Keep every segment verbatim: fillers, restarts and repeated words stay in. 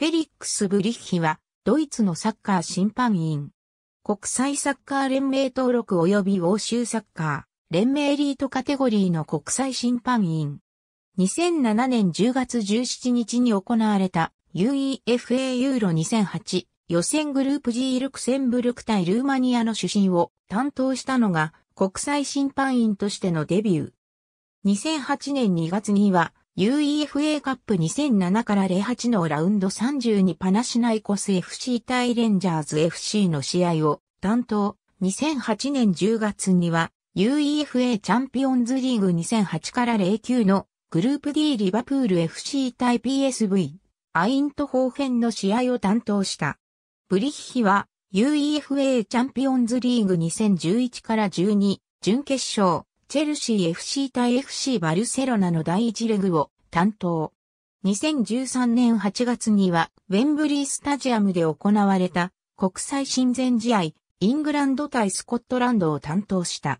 フェリックス・ブリッヒは、ドイツのサッカー審判員。国際サッカー連盟登録及び欧州サッカー、連盟エリートカテゴリーの国際審判員。にせんななねんじゅうがつじゅうしちにちに行われた UEFA ユーロにせんはち予選グループ ジー ルクセンブルク対ルーマニアの主審を担当したのが国際審判員としてのデビュー。にせんはちねんにがつには UEFA カップにせんななからゼロはちのラウンドさんじゅうにパナシナイコス エフシー 対レンジャーズ エフシー の試合を担当。にせんはちねんじゅうがつには UEFA チャンピオンズリーグにせんはちからゼロきゅうのグループ ディー リバプール エフシー 対 ピーエスブイ、アイントホーフェンの試合を担当した。ブリッヒは UEFA チャンピオンズリーグにせんじゅういちからじゅうに、準決勝、チェルシー エフシー 対 エフシー バルセロナのだいいちレグを担当。にせんじゅうさんねんはちがつにはウェンブリースタジアムで行われた国際親善試合、イングランド対スコットランドを担当した。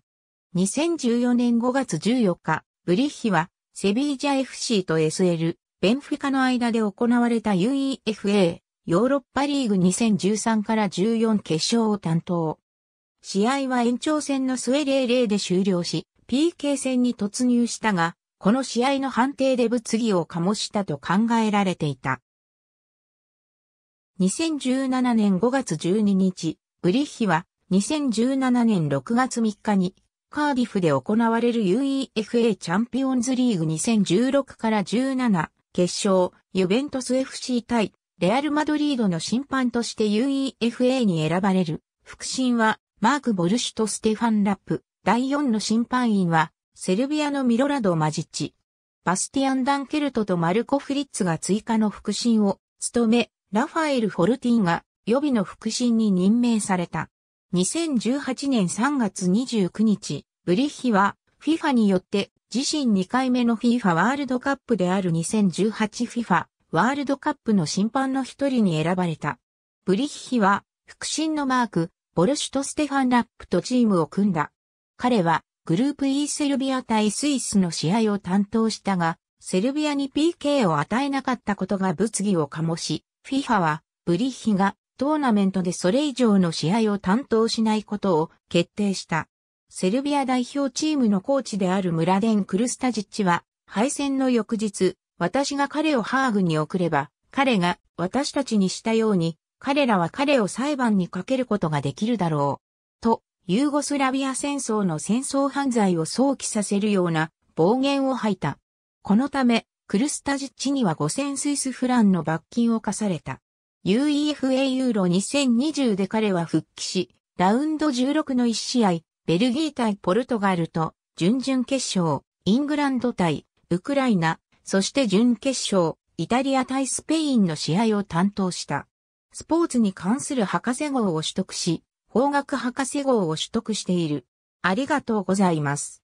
にせんじゅうよねんごがつじゅうよっか、ブリッヒはセビージャ エフシー と エスエル、ベンフィカの間で行われた UEFA、ヨーロッパリーグにせんじゅうさんからじゅうよん決勝を担当。試合は延長戦の末 ゼロたいゼロ で終了し、ピーケー 戦に突入したが、この試合の判定で物議を醸したと考えられていた。にせんじゅうななねんごがつじゅうににち、ブリッヒはにせんじゅうななねんろくがつみっかに、カーディフで行われる UEFA チャンピオンズリーグにせんじゅうろくからじゅうなな決勝ユベントス エフシー 対レアルマドリードの審判として UEFA に選ばれる。副審はマーク・ボルシュとステファン・ラップ。だいよんの審判員はセルビアのミロラド・マジッチ。バスティアン・ダンケルトとマルコ・フリッツが追加の副審を務め、ラファエル・フォルティンが予備の副審に任命された。にせんじゅうはちねんさんがつにじゅうくにち、ブリッヒは FIFA によって自身にかいめの FIFA ワールドカップである にせんじゅうはち FIFA ワールドカップの審判の一人に選ばれた。ブリッヒは副審のマーク、ボルシュとステファン・ラップとチームを組んだ。彼はグループ イー セルビア対スイスの試合を担当したが、セルビアに ピーケー を与えなかったことが物議を醸し、FIFA はブリッヒがトーナメントでそれ以上の試合を担当しないことを決定した。セルビア代表チームのコーチであるムラデン・クルスタジッチは、敗戦の翌日、私が彼をハーグに送れば、彼が私たちにしたように、彼らは彼を裁判にかけることができるだろう。と、ユーゴスラビア戦争の戦争犯罪を想起させるような暴言を吐いた。このため、クルスタジッチにはごせんスイスフランの罰金を課された。UEFA ユーロにせんにじゅうで彼は復帰し、ラウンドじゅうろくのいち試合、ベルギー対ポルトガルと、準々決勝、イングランド対ウクライナ、そして準決勝、イタリア対スペインの試合を担当した。スポーツに関する博士号を取得し、法学博士号を取得している。ありがとうございます。